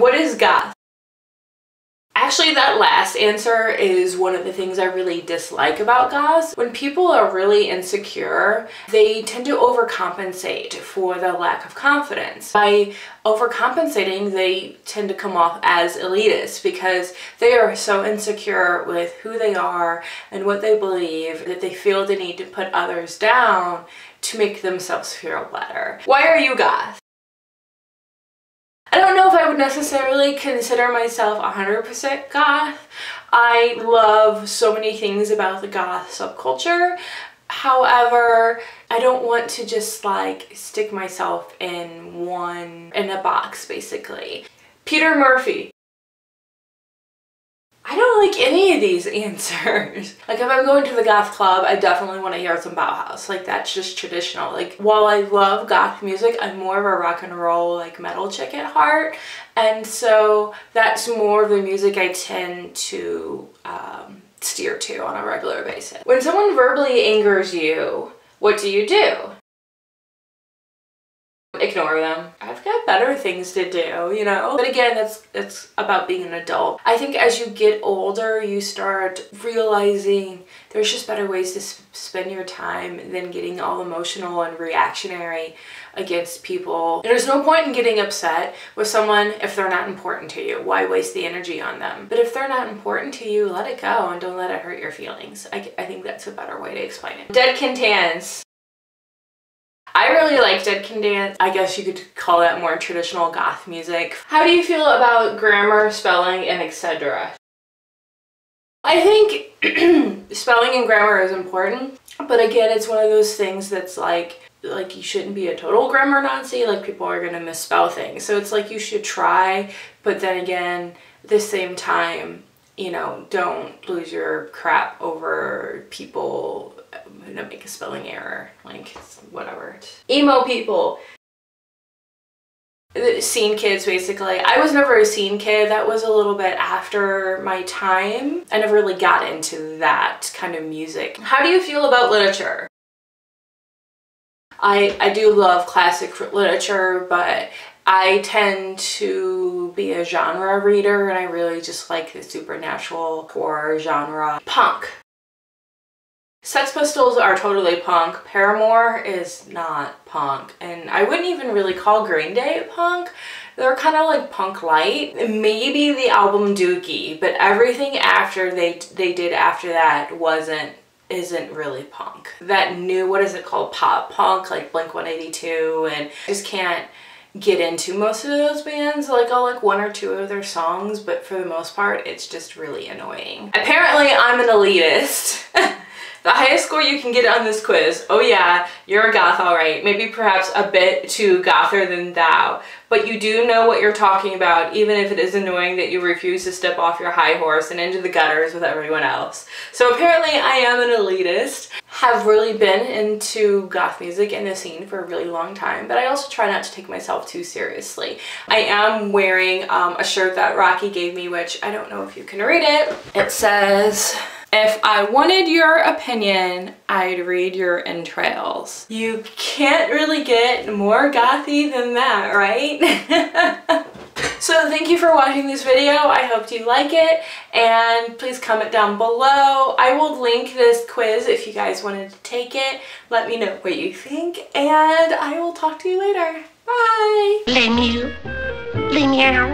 What is goth? Actually, that last answer is one of the things I really dislike about goths. When people are really insecure, they tend to overcompensate for their lack of confidence. By overcompensating, they tend to come off as elitist because they are so insecure with who they are and what they believe that they feel the need to put others down to make themselves feel better. Why are you goth? I don't know if I would necessarily consider myself 100% goth. I love so many things about the goth subculture. However, I don't want to just like stick myself in a box basically. Peter Murphy. I don't like any of these answers. Like, if I'm going to the goth club, I definitely want to hear some Bauhaus. Like, that's just traditional. Like, while I love goth music, I'm more of a rock and roll, like, metal chick at heart. And so that's more of the music I tend to steer to on a regular basis. When someone verbally angers you, what do you do? Ignore them. I've got better things to do, you know? But again, that's about being an adult. I think as you get older, you start realizing there's just better ways to spend your time than getting all emotional and reactionary against people. There's no point in getting upset with someone if they're not important to you. Why waste the energy on them? But if they're not important to you, let it go and don't let it hurt your feelings. I think that's a better way to explain it. Dead Can Dance. I really like Dead Can Dance. I guess you could call that more traditional goth music. How do you feel about grammar, spelling, and etc.? I think spelling and grammar is important, but again, it's one of those things that's like you shouldn't be a total grammar Nazi, like people are gonna misspell things. So it's like you should try, but then again, at the same time, you know, don't lose your crap over people who don't make a spelling error, like whatever. Emo people. Scene kids, basically. I was never a scene kid. That was a little bit after my time. I never really got into that kind of music. How do you feel about literature? I do love classic literature, but I tend to be a genre reader, and I really just like the supernatural horror genre. Punk. Sex Pistols are totally punk. Paramore is not punk, and I wouldn't even really call Green Day punk. They're kind of like punk light. Maybe the album Dookie, but everything after they did after that isn't really punk. That new, what is it called, pop punk, like Blink 182, and I just can't get into most of those bands. Like, I'll like one or two of their songs, but for the most part, it's just really annoying. Apparently, I'm an elitist. The highest score you can get on this quiz. Oh yeah, you're a goth, all right. Maybe perhaps a bit too gother than thou, but you do know what you're talking about, even if it is annoying that you refuse to step off your high horse and into the gutters with everyone else. So apparently I am an elitist. Have really been into goth music and the scene for a really long time, but I also try not to take myself too seriously. I am wearing a shirt that Rocky gave me, which I don't know if you can read it. It says, "If I wanted your opinion, I'd read your entrails." You can't really get more gothy than that, right? So thank you for watching this video. I hope you like it, and please comment down below. I will link this quiz if you guys wanted to take it. Let me know what you think, and I will talk to you later. Bye!